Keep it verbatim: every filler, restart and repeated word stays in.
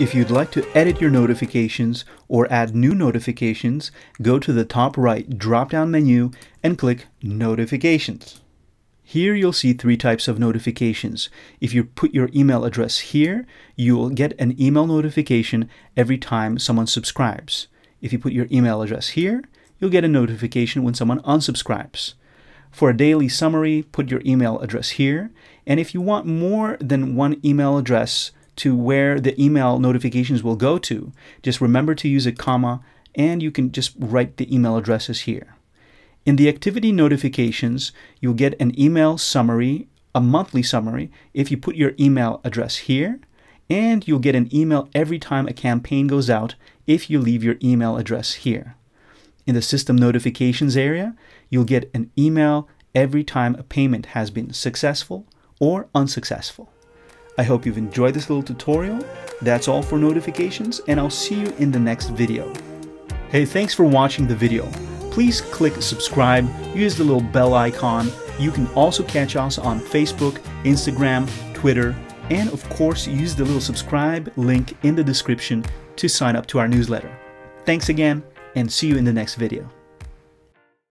If you'd like to edit your notifications or add new notifications, go to the top right drop-down menu and click Notifications. Here you'll see three types of notifications. If you put your email address here, you'll get an email notification every time someone subscribes. If you put your email address here, you'll get a notification when someone unsubscribes. For a daily summary, put your email address here. And if you want more than one email address to where the email notifications will go to, just remember to use a comma and you can just write the email addresses here. In the activity notifications, you'll get an email summary, a monthly summary, if you put your email address here, and you'll get an email every time a campaign goes out if you leave your email address here. In the system notifications area, you'll get an email every time a payment has been successful or unsuccessful. I hope you've enjoyed this little tutorial. That's all for notifications, and I'll see you in the next video. Hey, thanks for watching the video. Please click subscribe, use the little bell icon. You can also catch us on Facebook, Instagram, Twitter, and of course, use the little subscribe link in the description to sign up to our newsletter. Thanks again, and see you in the next video.